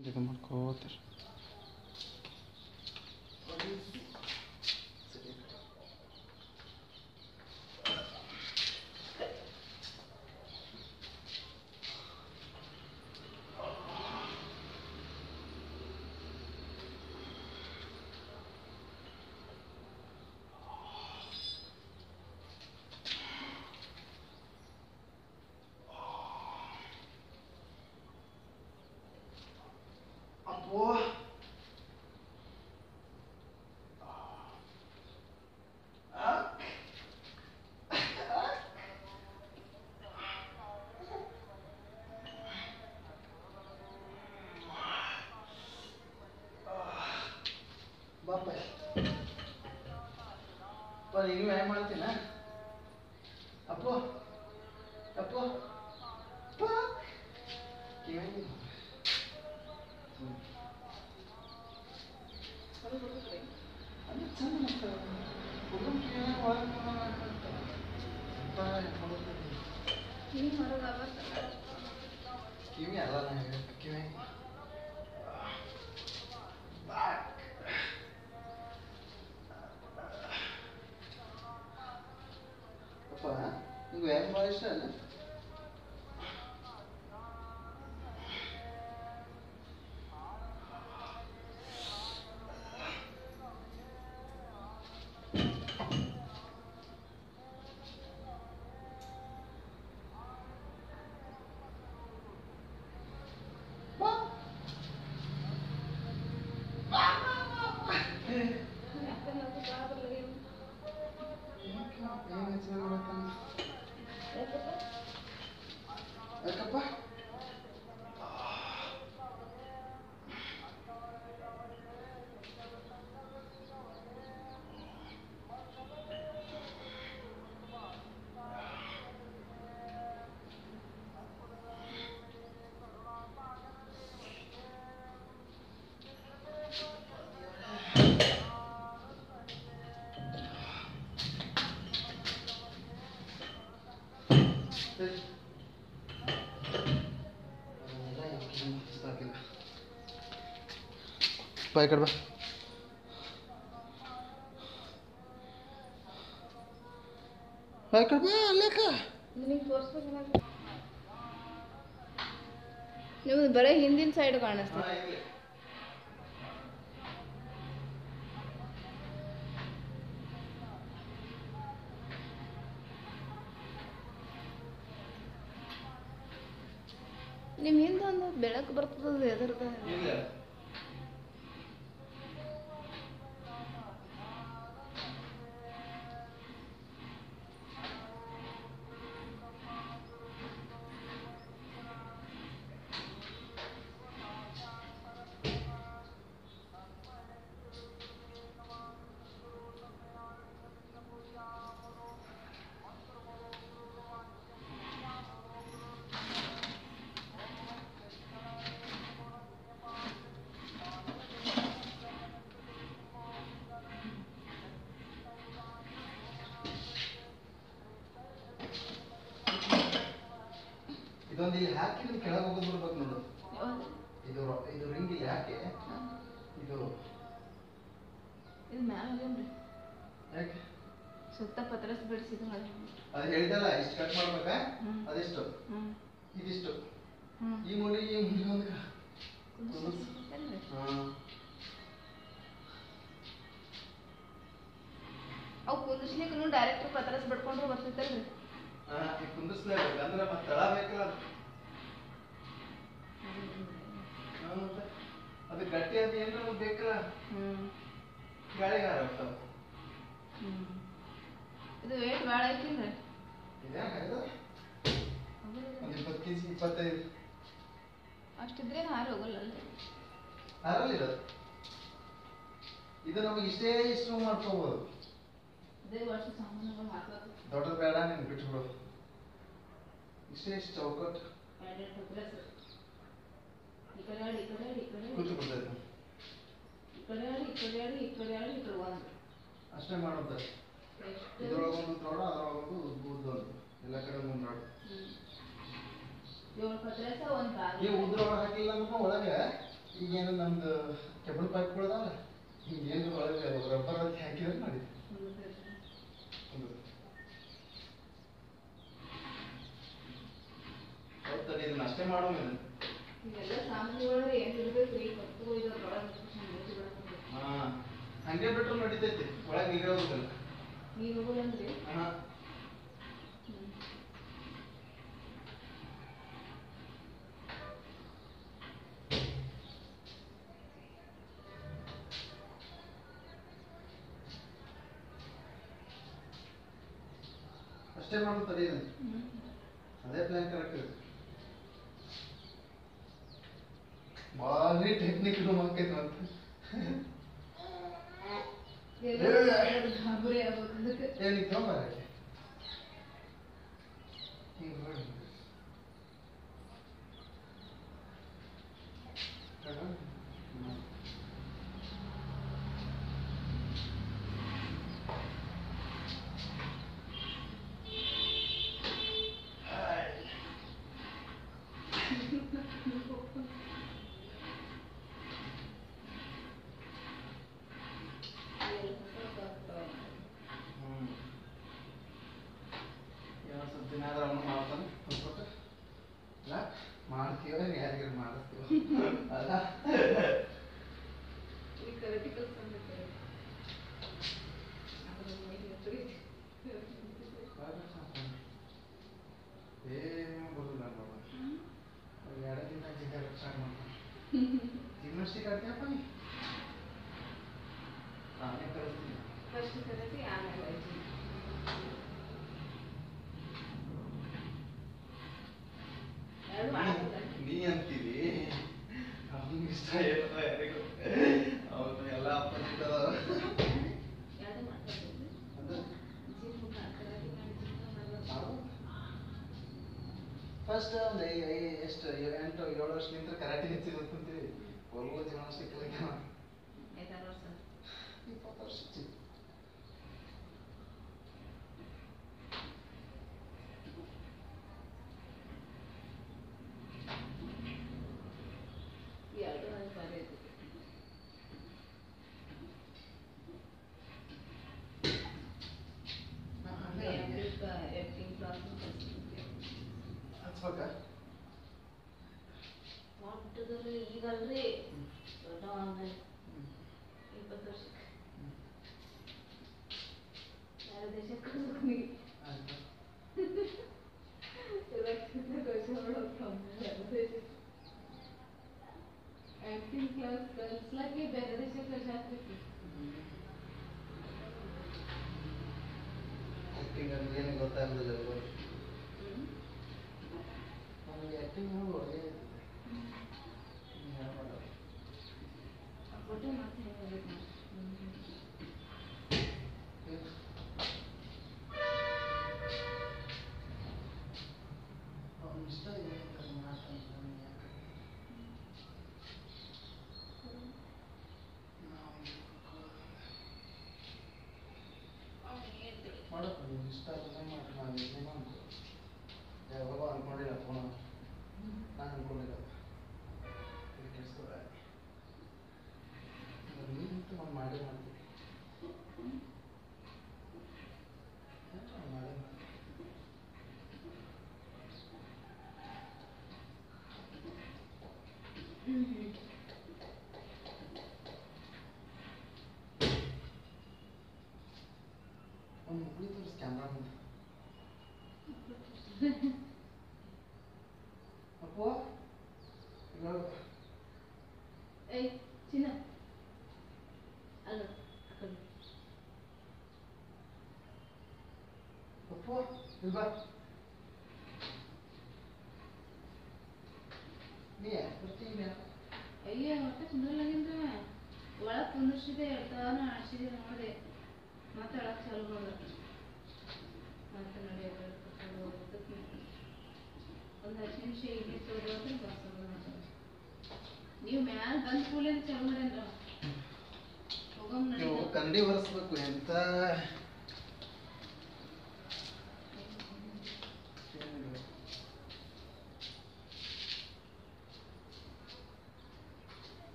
देखो मत कोतर ನೀವು ಏನು ಮಾಡ್ತೀನ ಅಪ್ಪ ಅಪ್ಪ ಅಪ್ಪ ಏನು ಅದು ಚಂದ ಅಂತ ಹೋಗೋ ಏನು ವಾರನ ಅಂತ ಬಾಯ್ ಹೋಗೋದು ಏನು ಮಾಡೋದು ಅವತ್ತು ಕಿವಿ ಅಲ್ಲ ಕಿವಿ Where was it? Bye, Karba. Bye, Karba. Look. Bara Hindi side kaanusthe. Nim hindu andu belakku bartadadu edarda illa ಇದೊಂದು ಇಲ್ಲಿ ಹಾಕಿ ನೀವು ಕೆಳಗೆ ಹೋಗೋದು ಬರ್ಬೇಕು ನೋಡು ಇದು ಇದು ರಿಂಗ್ ಇಲ್ಲಿ ಹಾಕಿ ಇದು ಇದು ಮ್ಯಾಲ ಹೋಗೋಣ ಯಾಕೆ ಸುತ್ತ ಪತ್ರಸ್ ಬಿಡಿಸಿದ ಹಾಗೆ ಅದು ಹೇಳಿದಲ್ಲ ಇಷ್ಟು ಕಟ್ ಮಾಡಬೇಕಾ ಅದಿಷ್ಟು ಇದಿಷ್ಟು ಈ ಮೂಲೆ ಈ ಮೂಲೆ ಒಂದು ಅವು ಕುಂದಿಸ್ಲಿಕ್ಕೆ ನೀವು ಡೈರೆಕ್ಟ್ ಪತ್ರಸ್ ಬಿಡ್ಕೊಂಡ್ರೆ ಬರ್ತಿತ್ತಲ್ರಿ ಈ ಕುಂದಿಸ್ಲೇಬೇಕು ಅಂದ್ರೆ ಮತ್ತೆ ತಳ ಬೇಕಲ್ಲ ಅದು ಗಟ್ಟಿ ಅದು ಏನಾದ್ರು ಬೇಕಲ್ಲ ಗಾಳಿಗೆ ಹಾರಾಡ್ತಾವೆ ಇದು ವೇಟ್ ಭಾಳ ಐತಿಲ್ಲ ಇದು 20 kg 25 ಅಷ್ಟಿದ್ರೆ ಹಾರ ಹೋಗಲ್ಲ ಹಾರಲ್ಲ ಇದು ಇದು ನಮಗೆ ಇಷ್ಟೇ ಇಷ್ಟು ಮಾಡ್ಕೋಬಹುದು ಇದೇ ವರ್ಷ ಸಾಮಾನ್ಯವಾಗಿ ಮಾಡ್ಕೋಬಹುದು ದೊಡ್ಡ ಬೇಡ ನಿನ್ ಬಿಟ್ಬಿಡು ಇಷ್ಟೇ ಇಷ್ಟು ಚೌಕಟ್ ಅಷ್ಟೇ ಮಾಡೋದು ಇದ್ರೊಳಗೊಂದು ನೋಡ ಅದರೊಳಗೊಂದು ಉದ್ದೊಂದು ಎಲ್ಲ ಕಡೆ ಒಂದು ನೋಡು ಈ ಉದ್ರೊಳಗೆ ಹಾಕಿಲ್ಲ ಅಂದ್ರೆ ಒಳಗೆ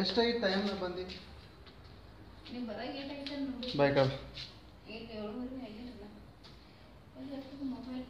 ಎಷ್ಟಾಗಿ ಟೈಮ್ ಬಂದಿ ನಿಮಗೆ ಬರಗೆ ಏಟಾಗಿ ನೋಡಿ ಬೈಕ್ ಆಫ್ 8 7 ಮೊಬೈಲ್